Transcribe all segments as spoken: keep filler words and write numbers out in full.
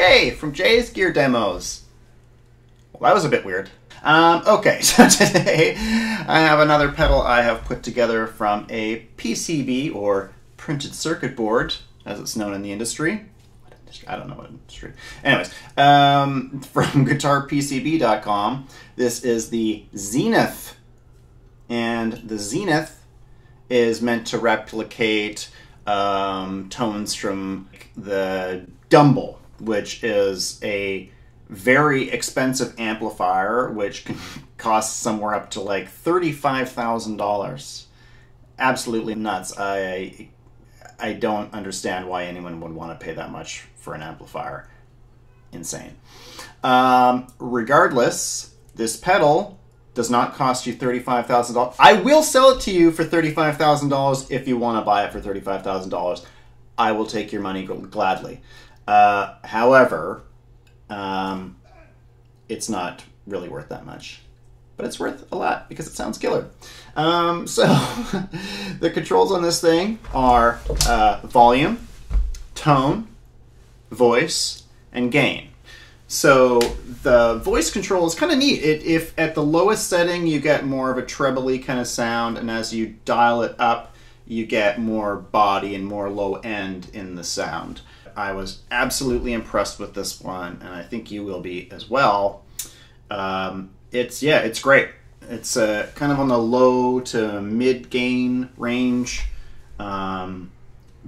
Jay from Jay's Gear Demos. Well, that was a bit weird. Um, okay, so today I have another pedal I have put together from a P C B, or printed circuit board, as it's known in the industry. What industry? I don't know what industry. Anyways, um, from guitar p c b dot com. This is the Zenith, and the Zenith is meant to replicate um, tones from the Dumble, which is a very expensive amplifier, which can cost somewhere up to like thirty-five thousand dollars. Absolutely nuts. I I don't understand why anyone would want to pay that much for an amplifier. Insane. Um, regardless, this pedal does not cost you thirty-five thousand dollars. I will sell it to you for thirty-five thousand dollars if you want to buy it for thirty-five thousand dollars. I will take your money gladly. Uh, however, Um, it's not really worth that much, but it's worth a lot because it sounds killer. Um, so the controls on this thing are uh, volume, tone, voice, and gain. So the voice control is kind of neat. It, if at the lowest setting you get more of a trebly kind of sound, and as you dial it up, you get more body and more low end in the sound. I was absolutely impressed with this one, and I think you will be as well. Um, it's, yeah, it's great. It's uh, kind of on the low to mid gain range, um,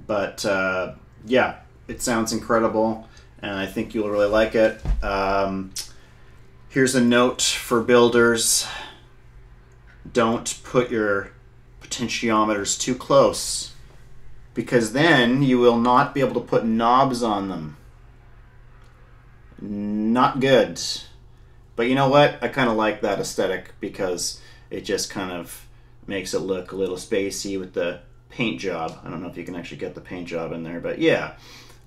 but uh, yeah, it sounds incredible, and I think you'll really like it. Um, here's a note for builders. Don't put your potentiometers too close, because then you will not be able to put knobs on them. Not good. But you know what? I kind of like that aesthetic because it just kind of makes it look a little spacey with the paint job. I don't know if you can actually get the paint job in there, but yeah,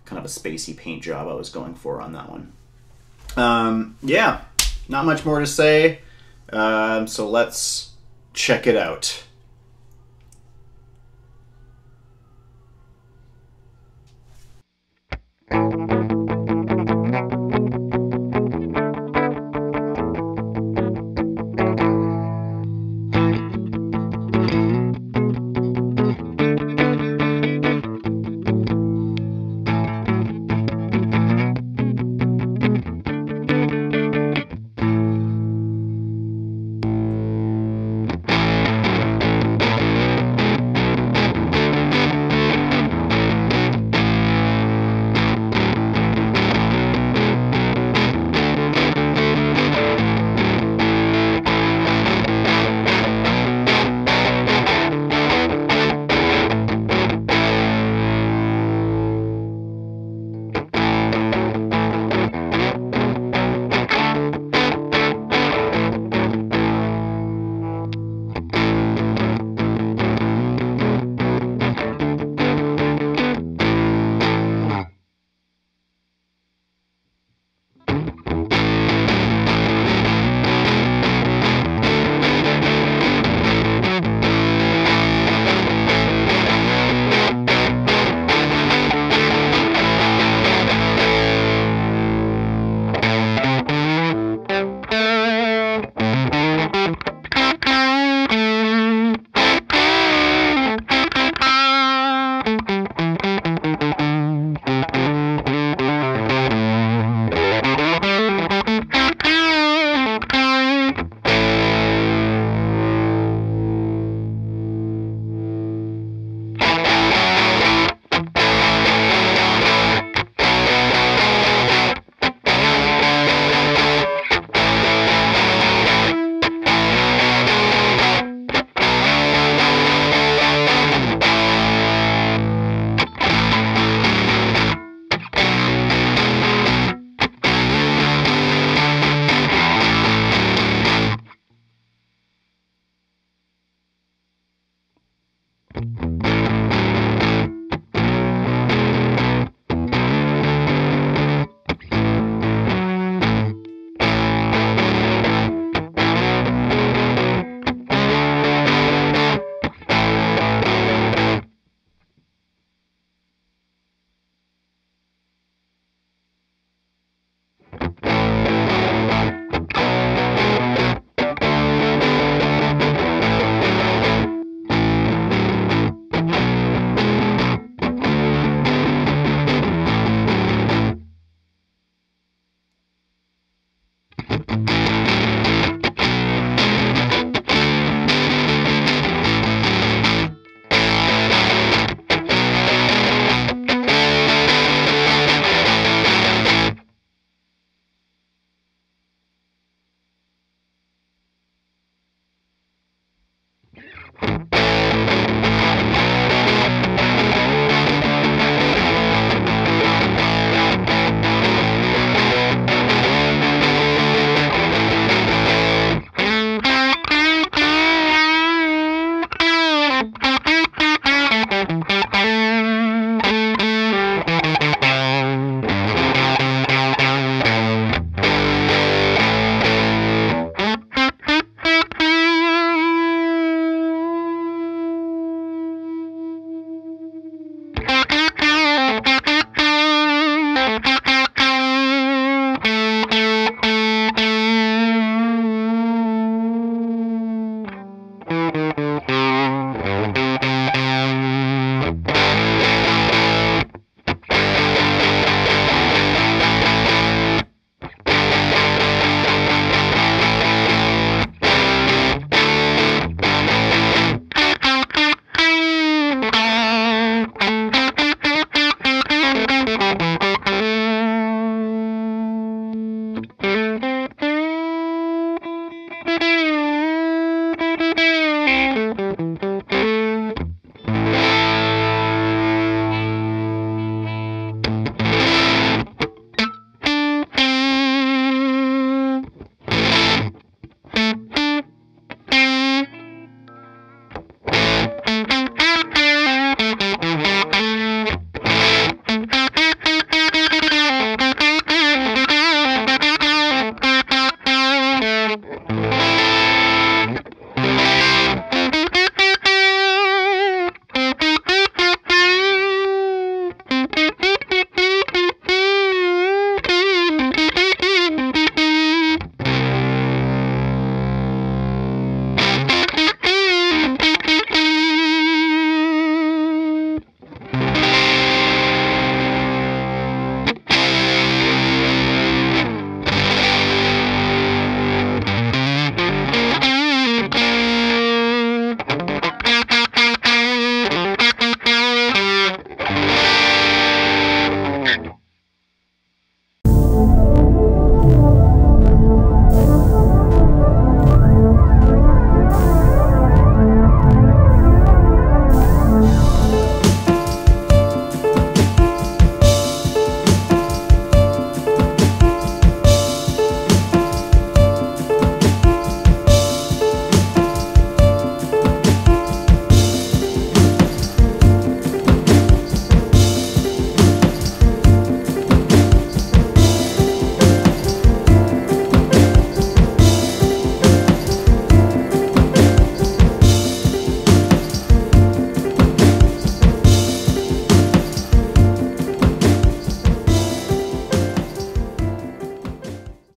kind of a spacey paint job I was going for on that one. Um, yeah, not much more to say. Um, so let's check it out.